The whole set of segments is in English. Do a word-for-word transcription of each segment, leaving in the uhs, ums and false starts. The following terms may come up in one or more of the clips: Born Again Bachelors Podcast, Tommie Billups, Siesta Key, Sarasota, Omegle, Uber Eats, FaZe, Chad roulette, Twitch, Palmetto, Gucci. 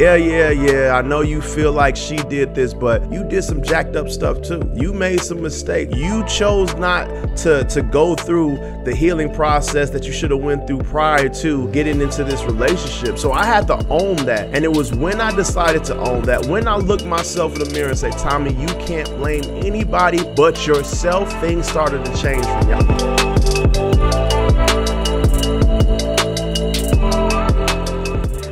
yeah, yeah, yeah, I know you feel like she did this, but you did some jacked up stuff too. You made some mistakes. You chose not to, to go through the healing process that you should have went through prior to getting into this relationship. So I had to own that. And it was when I decided to own that, when I looked myself in the mirror and said, Tommie, you can't blame anybody but yourself, things started to change for y'all.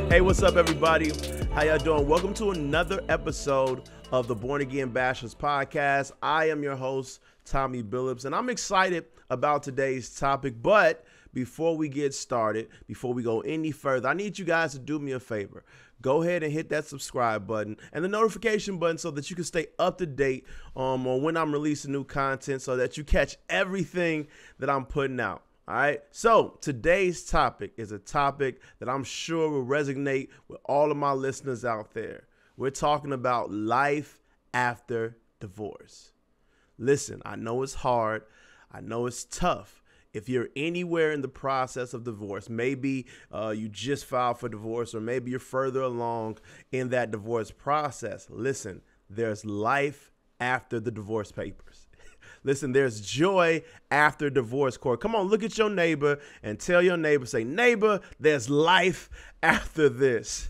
Hey, what's up, everybody? How y'all doing? Welcome to another episode of the Born Again Bachelors Podcast. I am your host, Tommie Billups, and I'm excited about today's topic. But before we get started, before we go any further, I need you guys to do me a favor. Go ahead and hit that subscribe button and the notification button so that you can stay up to date um, on when I'm releasing new content so that you catch everything that I'm putting out. All right, so today's topic is a topic that I'm sure will resonate with all of my listeners out there. We're talking about life after divorce. Listen, I know it's hard. I know it's tough. If you're anywhere in the process of divorce, maybe uh, you just filed for divorce, or maybe you're further along in that divorce process. Listen, there's life after the divorce papers. Listen, there's joy after divorce court. Come on, look at your neighbor and tell your neighbor, say, neighbor, there's life after this.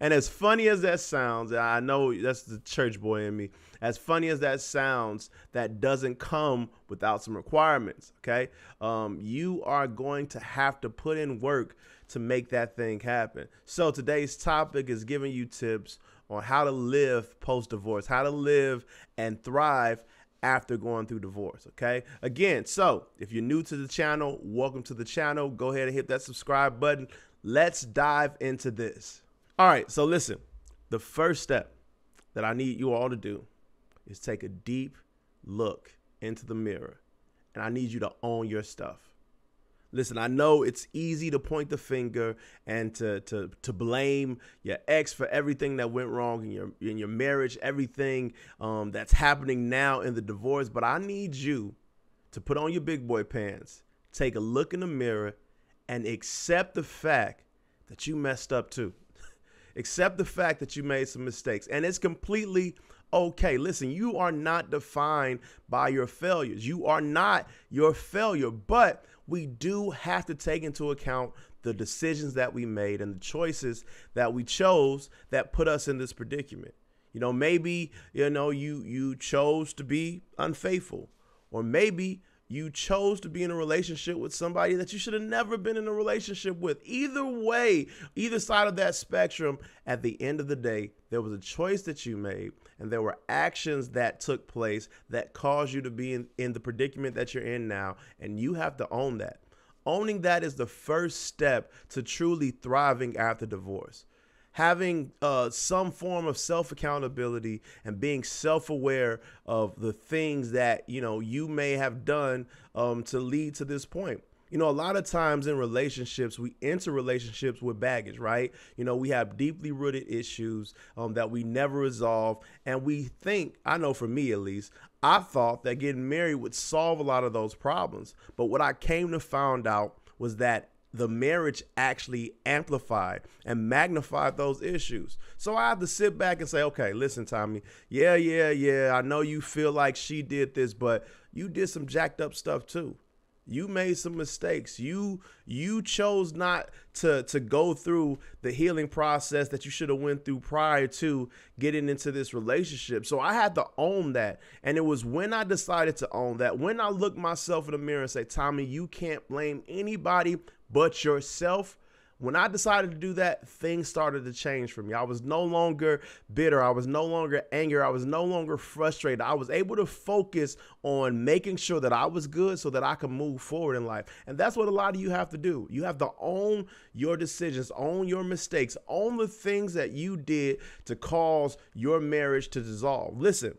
And as funny as that sounds, I know that's the church boy in me. As funny as that sounds, that doesn't come without some requirements, okay? Um, you are going to have to put in work to make that thing happen. So today's topic is giving you tips on how to live post-divorce, how to live and thrive after going through divorce, okay? Again, so if you're new to the channel, welcome to the channel. Go ahead and hit that subscribe button. Let's dive into this. All right, so listen, the first step that I need you all to do is take a deep look into the mirror, and I need you to own your stuff. Listen, I know it's easy to point the finger and to, to, to blame your ex for everything that went wrong in your, in your marriage, everything um, that's happening now in the divorce, but I need you to put on your big boy pants, take a look in the mirror, and accept the fact that you messed up too. Accept the fact that you made some mistakes, and it's completely okay. Listen, you are not defined by your failures. You are not your failure, but we do have to take into account the decisions that we made and the choices that we chose that put us in this predicament. You know, maybe, you know, you, you chose to be unfaithful, or maybe you chose to be in a relationship with somebody that you should have never been in a relationship with. Either way, either side of that spectrum, at the end of the day, there was a choice that you made, and there were actions that took place that caused you to be in, in the predicament that you're in now, and you have to own that. Owning that is the first step to truly thriving after divorce. Having uh, some form of self-accountability and being self-aware of the things that, you know, you may have done um, to lead to this point. You know, a lot of times in relationships, we enter relationships with baggage, right? You know, we have deeply rooted issues um, that we never resolve. And we think, I know for me at least, I thought that getting married would solve a lot of those problems. But what I came to find out was that the marriage actually amplified and magnified those issues. So I have to sit back and say, okay, listen, Tommie, yeah, yeah, yeah, I know you feel like she did this, but you did some jacked up stuff too. You made some mistakes. You you chose not to, to go through the healing process that you should have went through prior to getting into this relationship. So I had to own that. And it was when I decided to own that, when I looked myself in the mirror and say, Tommie, you can't blame anybody but yourself. When I decided to do that, things started to change for me. I was no longer bitter. I was no longer angry. I was no longer frustrated. I was able to focus on making sure that I was good so that I could move forward in life. And that's what a lot of you have to do. You have to own your decisions, own your mistakes, own the things that you did to cause your marriage to dissolve. Listen,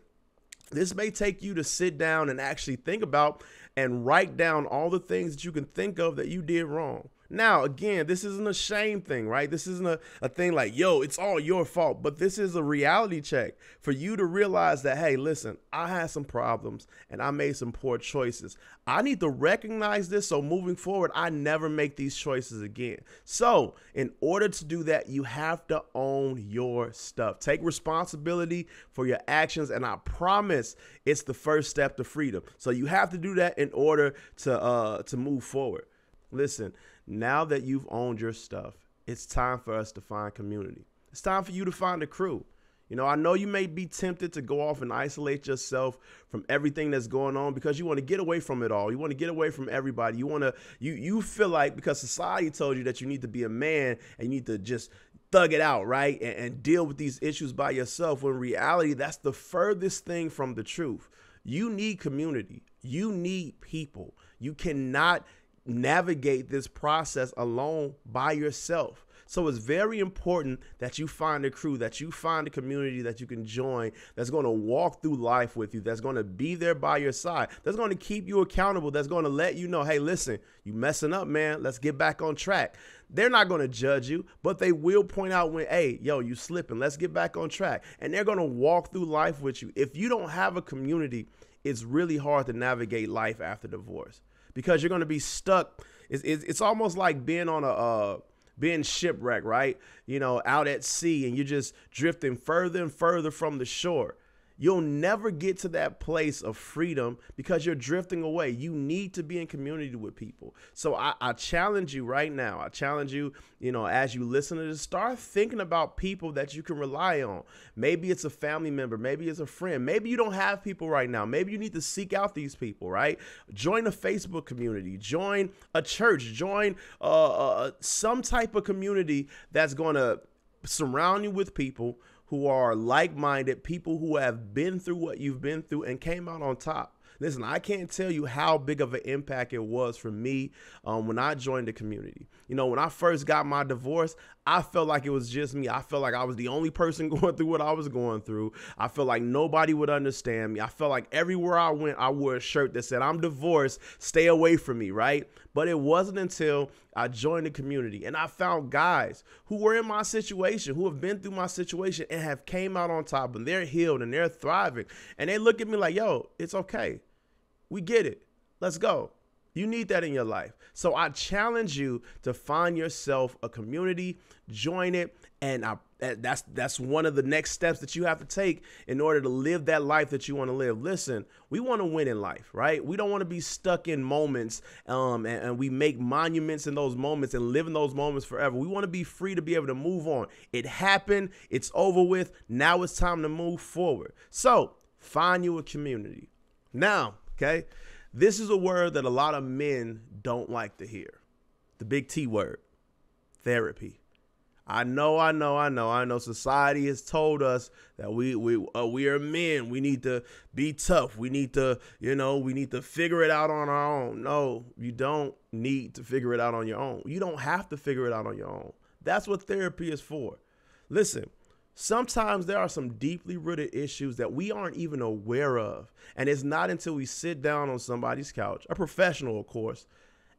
this may take you to sit down and actually think about and write down all the things that you can think of that you did wrong. Now, again, this isn't a shame thing, right? This isn't a, a thing like, yo, it's all your fault. But this is a reality check for you to realize that, hey, listen, I had some problems and I made some poor choices. I need to recognize this so moving forward, I never make these choices again. So in order to do that, you have to own your stuff. Take responsibility for your actions. And I promise it's the first step to freedom. So you have to do that in order to, uh, to move forward. Listen, now that you've owned your stuff, it's time for us to find community. It's time for you to find a crew. You know, I know you may be tempted to go off and isolate yourself from everything that's going on because you want to get away from it all. You want to get away from everybody. You want to, you, you feel like because society told you that you need to be a man and you need to just thug it out, right? And, and deal with these issues by yourself. When in reality, that's the furthest thing from the truth. You need community. You need people. You cannot navigate this process alone by yourself. So it's very important that you find a crew, that you find a community that you can join, that's going to walk through life with you, that's going to be there by your side, that's going to keep you accountable, that's going to let you know, hey, listen, you messing up, man. Let's get back on track. They're not going to judge you, but they will point out when, hey, yo, you slipping. Let's get back on track. And they're going to walk through life with you. If you don't have a community, it's really hard to navigate life after divorce. Because you're going to be stuck. It's, it's, it's almost like being on a uh, being shipwrecked, right? You know, out at sea, and you're just drifting further and further from the shore. You'll never get to that place of freedom because you're drifting away. You need to be in community with people. So I, I challenge you right now. I challenge you, you know, as you listen to this, start thinking about people that you can rely on. Maybe it's a family member. Maybe it's a friend. Maybe you don't have people right now. Maybe you need to seek out these people, right? Join a Facebook community. Join a church. Join uh, uh, some type of community that's going to surround you with people who are like-minded, people who have been through what you've been through and came out on top. Listen, I can't tell you how big of an impact it was for me um, when I joined the community. You know, when I first got my divorce, I felt like it was just me. I felt like I was the only person going through what I was going through. I felt like nobody would understand me. I felt like everywhere I went, I wore a shirt that said, I'm divorced, stay away from me, right? But it wasn't until I joined the community and I found guys who were in my situation, who have been through my situation and have came out on top, and they're healed and they're thriving. And they look at me like, yo, it's okay. We get it. Let's go. You need that in your life. So I challenge you to find yourself a community, join it. And I, that's that's one of the next steps that you have to take in order to live that life that you want to live. Listen, we want to win in life, right? We don't want to be stuck in moments um, and, and we make monuments in those moments and live in those moments forever. We want to be free to be able to move on. It happened. It's over with. Now it's time to move forward. So find you a community. Now, okay, this is a word that a lot of men don't like to hear. The big T word, therapy. I know, I know, I know, I know society has told us that we we uh, we are men. We need to be tough. We need to, you know, we need to figure it out on our own. No, you don't need to figure it out on your own. You don't have to figure it out on your own. That's what therapy is for. Listen. Sometimes there are some deeply rooted issues that we aren't even aware of. And it's not until we sit down on somebody's couch, a professional, of course,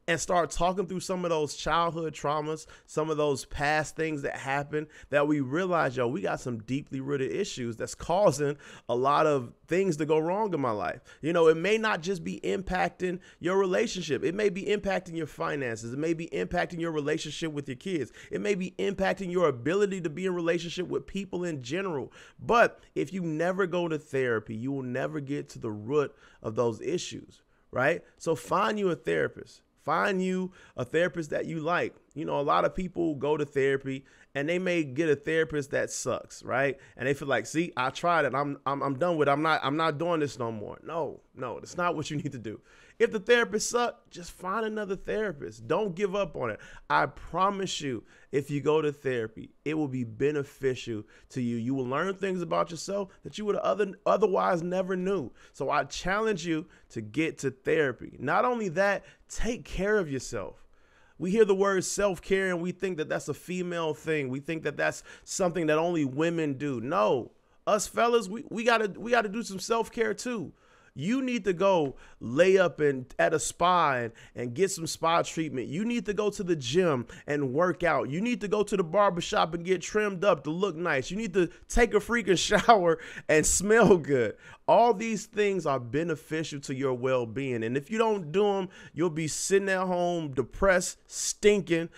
and start talking through some of those childhood traumas, some of those past things that happened, that we realize, yo, we got some deeply rooted issues that's causing a lot of things to go wrong in my life. You know, it may not just be impacting your relationship. It may be impacting your finances. It may be impacting your relationship with your kids. It may be impacting your ability to be in relationship with people in general. But if you never go to therapy, you will never get to the root of those issues, right? So find you a therapist. Find you a therapist that you like. You know, a lot of people go to therapy and they may get a therapist that sucks, right? And they feel like, see, I tried it. I'm I'm, I'm done with it. I'm not, I'm not doing this no more. No, no, that's not what you need to do. If the therapist sucks, just find another therapist. Don't give up on it. I promise you, if you go to therapy, it will be beneficial to you. You will learn things about yourself that you would other, otherwise never knew. So I challenge you to get to therapy. Not only that, take care of yourself. We hear the word self-care and we think that that's a female thing. We think that that's something that only women do. No, us fellas, we, we gotta we gotta do some self-care too. You need to go lay up in, at a spa and, and get some spa treatment. You need to go to the gym and work out. You need to go to the barbershop and get trimmed up to look nice. You need to take a freaking shower and smell good. All these things are beneficial to your well-being. And if you don't do them, you'll be sitting at home depressed, stinking,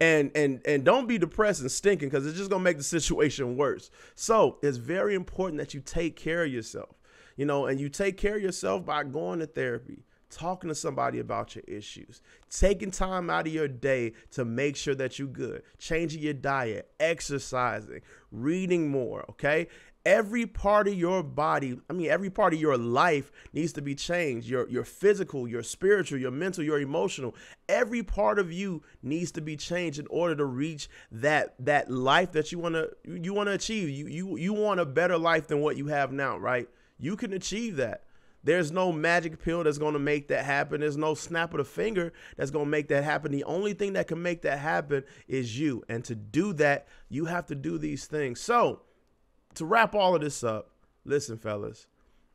and, and, and don't be depressed and stinking because it's just going to make the situation worse. So it's very important that you take care of yourself. You know, and you take care of yourself by going to therapy, talking to somebody about your issues, taking time out of your day to make sure that you're good, changing your diet, exercising, reading more, okay? Every part of your body, I mean, every part of your life needs to be changed. Your, your physical, your spiritual, your mental, your emotional, every part of you needs to be changed in order to reach that, that life that you want to, you want to achieve. You, you, you want a better life than what you have now, right? You can achieve that. There's no magic pill that's going to make that happen. There's no snap of the finger that's going to make that happen. The only thing that can make that happen is you. And to do that, you have to do these things. So to wrap all of this up, listen, fellas,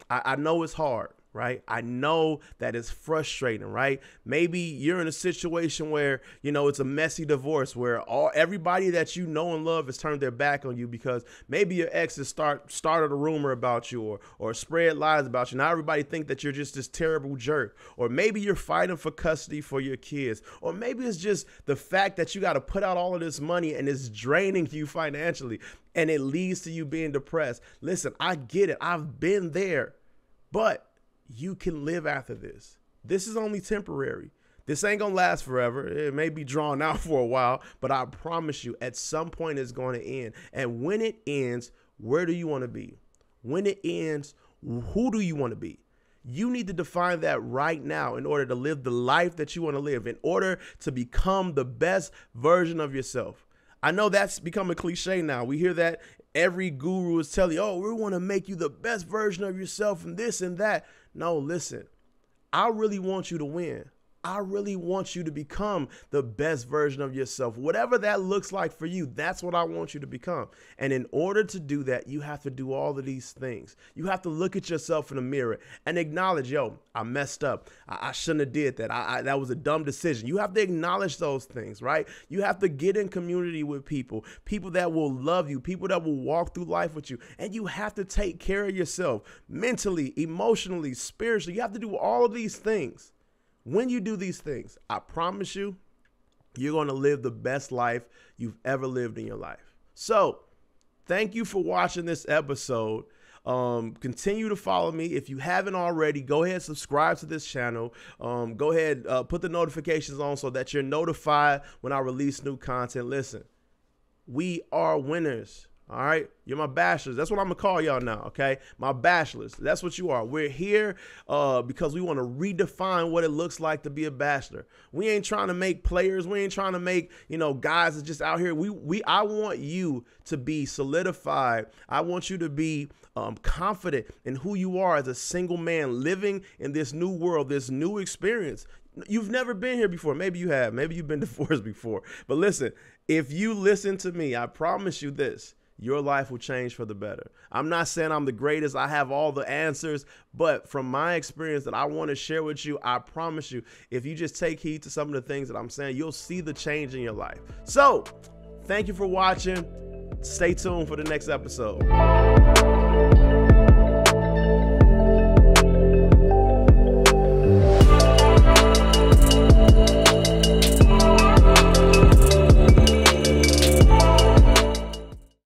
I, I know it's hard, right? I know that it's frustrating, right? Maybe you're in a situation where, you know, it's a messy divorce where all everybody that you know and love has turned their back on you because maybe your ex has start, started a rumor about you or, or spread lies about you. Now everybody think that you're just this terrible jerk, or maybe you're fighting for custody for your kids, or maybe it's just the fact that you got to put out all of this money and it's draining you financially and it leads to you being depressed. Listen, I get it. I've been there, but you can live after this. This is only temporary. This ain't gonna last forever. It may be drawn out for a while, but I promise you at some point it's going to end. And when it ends, where do you want to be? When it ends, who do you want to be? You need to define that right now in order to live the life that you want to live, in order to become the best version of yourself. I know that's become a cliche now. We hear that every guru is telling you, oh, we want to make you the best version of yourself and this and that. No, listen, I really want you to win. I really want you to become the best version of yourself. Whatever that looks like for you, that's what I want you to become. And in order to do that, you have to do all of these things. You have to look at yourself in the mirror and acknowledge, yo, I messed up. I, I shouldn't have did that. I, I, that was a dumb decision. You have to acknowledge those things, right? You have to get in community with people, people that will love you, people that will walk through life with you. And you have to take care of yourself mentally, emotionally, spiritually. You have to do all of these things. When you do these things, I promise you, you're going to live the best life you've ever lived in your life. So thank you for watching this episode. Um, continue to follow me. If you haven't already, go ahead, subscribe to this channel. Um, go ahead, uh, put the notifications on so that you're notified when I release new content. Listen, we are winners. All right. You're my bachelors. That's what I'm going to call y'all now. OK, my bachelors. That's what you are. We're here uh, because we want to redefine what it looks like to be a bachelor. We ain't trying to make players. We ain't trying to make, you know, guys that's just out here. We we I want you to be solidified. I want you to be um, confident in who you are as a single man living in this new world, this new experience. You've never been here before. Maybe you have. Maybe you've been divorced before. But listen, if you listen to me, I promise you this. Your life will change for the better. I'm not saying I'm the greatest. I have all the answers. But from my experience that I want to share with you, I promise you, if you just take heed to some of the things that I'm saying, you'll see the change in your life. So thank you for watching. Stay tuned for the next episode.